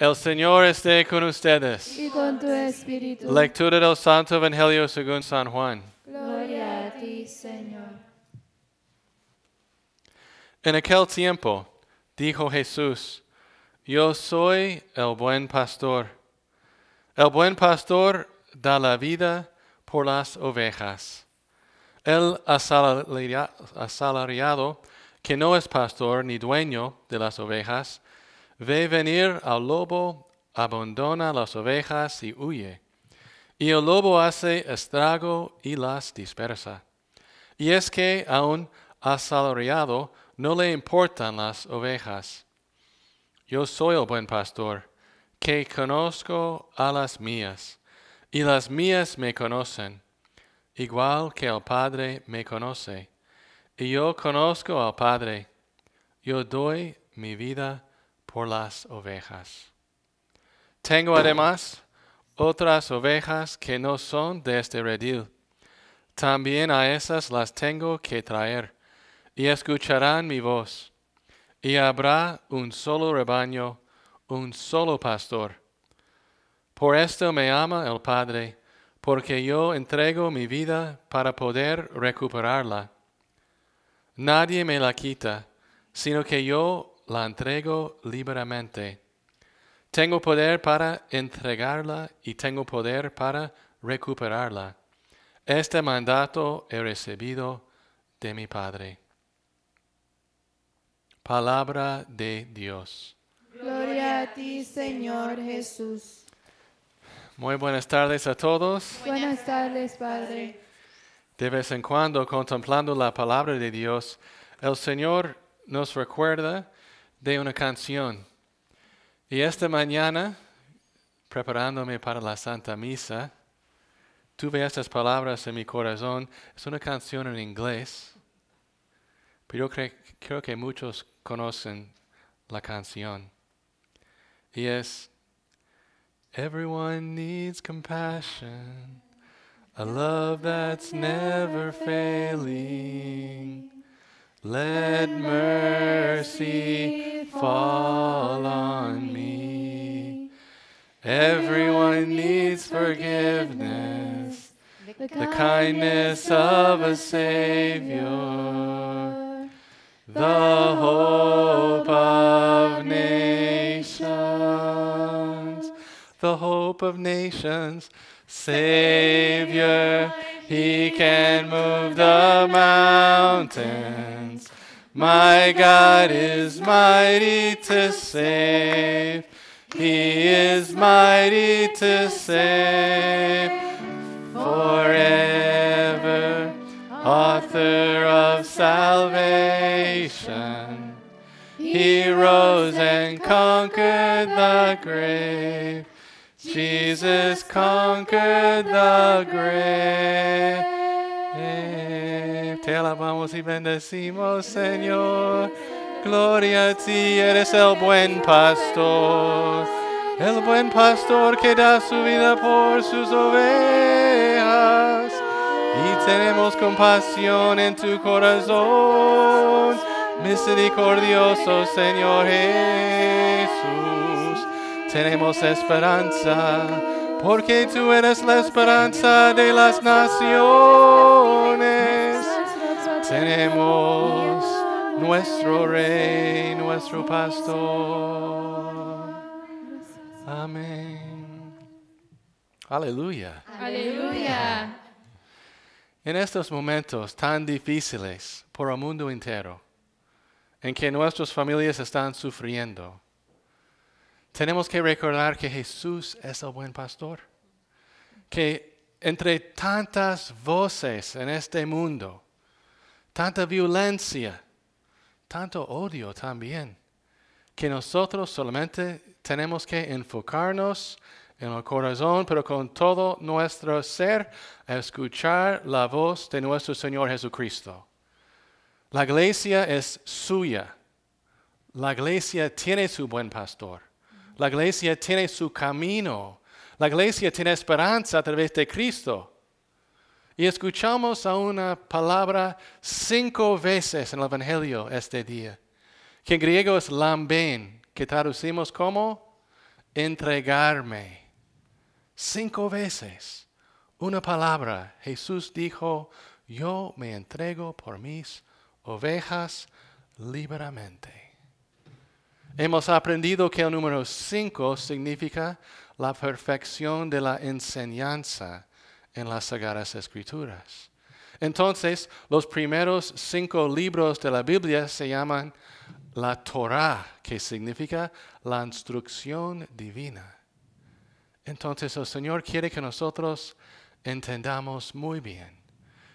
El Señor esté con ustedes. Y con tu espíritu. Lectura del Santo Evangelio según San Juan. Gloria a ti, Señor. En aquel tiempo, dijo Jesús, yo soy el buen pastor. El buen pastor da la vida por las ovejas. El asalariado, que no es pastor ni dueño de las ovejas, ve venir al lobo, abandona las ovejas y huye. Y el lobo hace estrago y las dispersa. Y es que a un asalariado no le importan las ovejas. Yo soy el buen pastor, que conozco a las mías, y las mías me conocen, igual que el Padre me conoce. Y yo conozco al Padre, yo doy mi vida por las ovejas. Tengo además otras ovejas que no son de este redil. También a esas las tengo que traer, y escucharán mi voz. Y habrá un solo rebaño, un solo pastor. Por esto me ama el Padre, porque yo entrego mi vida para poder recuperarla. Nadie me la quita, sino que yo la entrego libremente. Tengo poder para entregarla y tengo poder para recuperarla. Este mandato he recibido de mi Padre. Palabra de Dios. Gloria a ti, Señor Jesús. Muy buenas tardes a todos. Buenas tardes, Padre. De vez en cuando, contemplando la palabra de Dios, el Señor nos recuerda de una canción. Y esta mañana, preparándome para la Santa Misa, tuve estas palabras en mi corazón. Es una canción en inglés, pero yo creo que muchos conocen la canción. Y es, everyone needs compassion, a love that's never failing. Let mercy fall on me. Everyone needs forgiveness, the kindness of a Savior, the hope of nations, the hope of nations. Savior, He can move the mountains. My God is mighty to save. He is mighty to save. Forever, author of salvation. He rose and conquered the grave. Jesus conquered the grave. Te alabamos y bendecimos, Señor. Gloria a ti, eres el buen pastor. El buen pastor que da su vida por sus ovejas. Y tenemos compasión en tu corazón. Misericordioso, Señor Jesús. Tenemos esperanza, porque tú eres la esperanza de las naciones. Tenemos nuestro Rey, nuestro Pastor. Amén. Aleluya. Aleluya. En estos momentos tan difíciles por el mundo entero, en que nuestras familias están sufriendo, tenemos que recordar que Jesús es el buen pastor. Que entre tantas voces en este mundo, tanta violencia, tanto odio también, que nosotros solamente tenemos que enfocarnos en el corazón, pero con todo nuestro ser, a escuchar la voz de nuestro Señor Jesucristo. La iglesia es suya. La iglesia tiene su buen pastor. La iglesia tiene su camino. La iglesia tiene esperanza a través de Cristo. Y escuchamos a una palabra 5 veces en el Evangelio este día, que en griego es lambén, que traducimos como entregarme. 5 veces. Una palabra. Jesús dijo, yo me entrego por mis ovejas libremente. Hemos aprendido que el número 5 significa la perfección de la enseñanza en las Sagradas Escrituras. Entonces, los primeros 5 libros de la Biblia se llaman la Torah, que significa la instrucción divina. Entonces, el Señor quiere que nosotros entendamos muy bien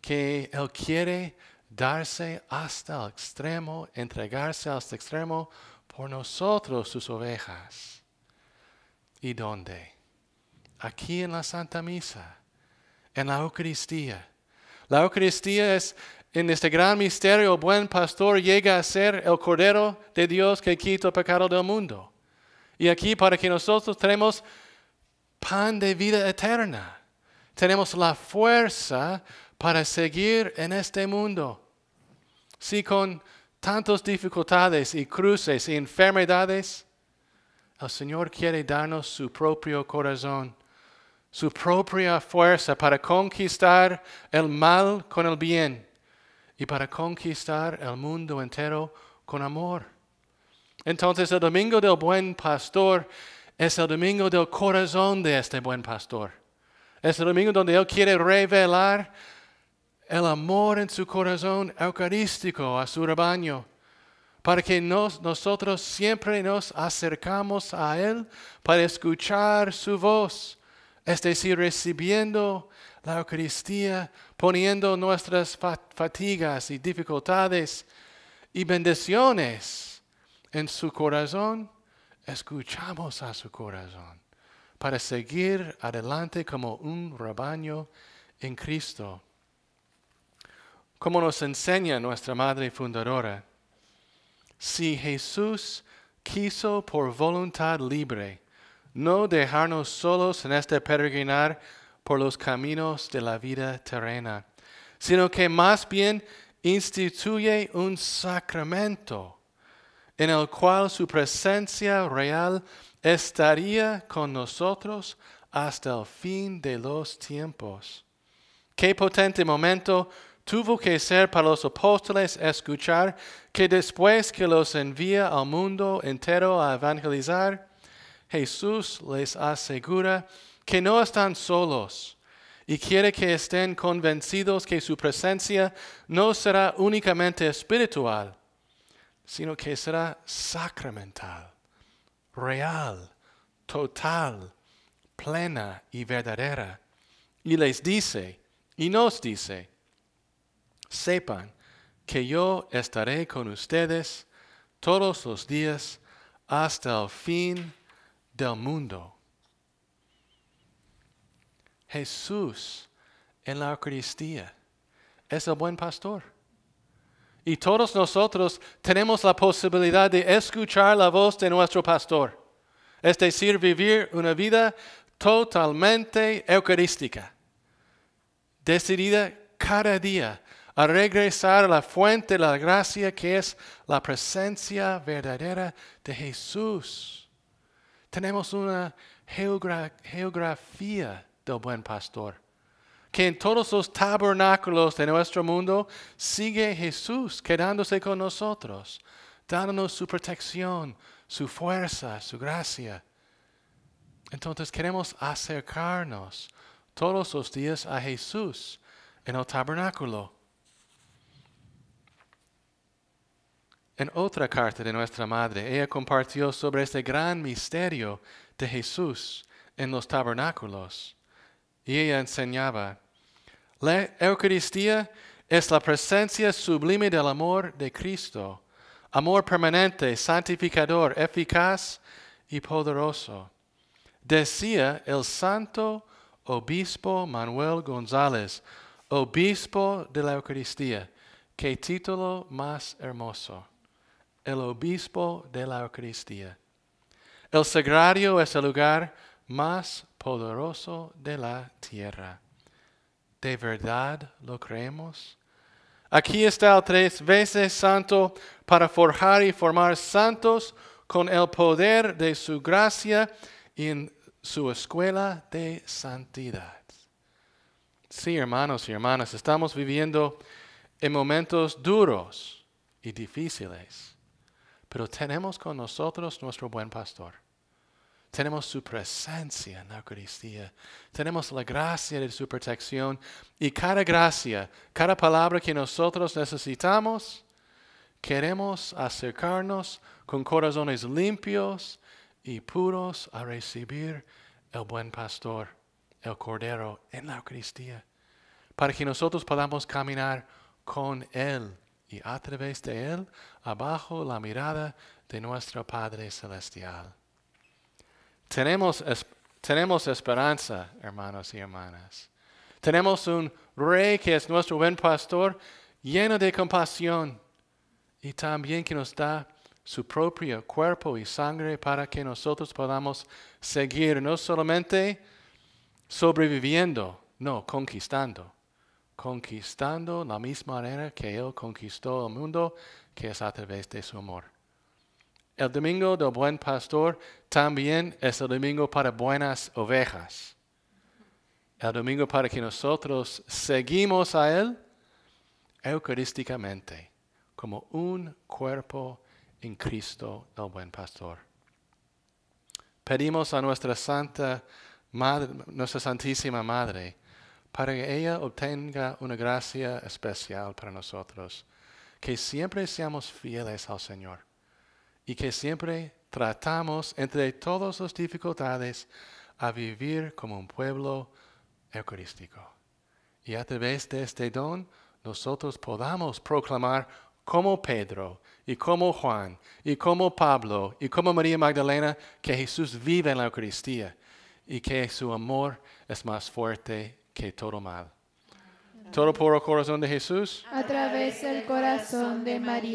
que Él quiere darse hasta el extremo, entregarse hasta el extremo por nosotros, sus ovejas. ¿Y dónde? Aquí en la Santa Misa, en la Eucaristía. La Eucaristía es, en este gran misterio, el buen pastor llega a ser el Cordero de Dios que quita el pecado del mundo. Y aquí, para que nosotros tenemos pan de vida eterna, tenemos la fuerza para seguir en este mundo. Si con tantas dificultades y cruces y enfermedades, el Señor quiere darnos su propio corazón, su propia fuerza para conquistar el mal con el bien y para conquistar el mundo entero con amor. Entonces, el Domingo del Buen Pastor es el domingo del corazón de este buen pastor. Es el domingo donde Él quiere revelar el amor en su corazón eucarístico a su rebaño, para que nosotros siempre nos acercamos a Él para escuchar su voz, es decir, recibiendo la Eucaristía, poniendo nuestras fatigas y dificultades y bendiciones en su corazón, escuchamos a su corazón para seguir adelante como un rebaño en Cristo. Como nos enseña nuestra Madre Fundadora, si Jesús quiso por voluntad libre no dejarnos solos en este peregrinar por los caminos de la vida terrena, sino que más bien instituye un sacramento en el cual su presencia real estaría con nosotros hasta el fin de los tiempos. Qué potente momento tuvo que ser para los apóstoles escuchar que después que los envía al mundo entero a evangelizar, Jesús les asegura que no están solos y quiere que estén convencidos que su presencia no será únicamente espiritual, sino que será sacramental, real, total, plena y verdadera. Y les dice, y nos dice, sepan que yo estaré con ustedes todos los días hasta el fin del mundo. Jesús en la Eucaristía es el buen pastor. Y todos nosotros tenemos la posibilidad de escuchar la voz de nuestro pastor. Es decir, vivir una vida totalmente eucarística, decidida cada día a regresar a la fuente de la gracia que es la presencia verdadera de Jesús. Tenemos una geografía del buen pastor, que en todos los tabernáculos de nuestro mundo sigue Jesús quedándose con nosotros, dándonos su protección, su fuerza, su gracia. Entonces queremos acercarnos todos los días a Jesús en el tabernáculo. En otra carta de nuestra madre, ella compartió sobre este gran misterio de Jesús en los tabernáculos. Y ella enseñaba, la Eucaristía es la presencia sublime del amor de Cristo, amor permanente, santificador, eficaz y poderoso. Decía el santo obispo Manuel González, obispo de la Eucaristía, qué título más hermoso. El obispo de la Eucaristía. El sagrario es el lugar más poderoso de la tierra. ¿De verdad lo creemos? Aquí está el 3 veces santo para forjar y formar santos con el poder de su gracia en su escuela de santidad. Sí, hermanos y hermanas, estamos viviendo en momentos duros y difíciles, pero tenemos con nosotros nuestro buen pastor. Tenemos su presencia en la Eucaristía. Tenemos la gracia de su protección. Y cada gracia, cada palabra que nosotros necesitamos, queremos acercarnos con corazones limpios y puros a recibir el buen pastor, el Cordero, en la Eucaristía, para que nosotros podamos caminar con Él y a través de Él, abajo la mirada de nuestro Padre Celestial. Tenemos esperanza, hermanos y hermanas. Tenemos un Rey que es nuestro buen pastor, lleno de compasión, y también que nos da su propio cuerpo y sangre para que nosotros podamos seguir no solamente sobreviviendo, no, conquistando. Conquistando la misma manera que Él conquistó el mundo, que es a través de su amor. El domingo del buen pastor también es el domingo para buenas ovejas. El domingo para que nosotros seguimos a Él eucarísticamente, como un cuerpo en Cristo, el buen pastor. Pedimos a nuestra Santísima Madre, para que ella obtenga una gracia especial para nosotros, que siempre seamos fieles al Señor, y que siempre tratamos, entre todas las dificultades, a vivir como un pueblo eucarístico. Y a través de este don, nosotros podamos proclamar como Pedro, y como Juan, y como Pablo, y como María Magdalena, que Jesús vive en la Eucaristía, y que su amor es más fuerte que todo mal. Todo por el corazón de Jesús. A través del corazón de María.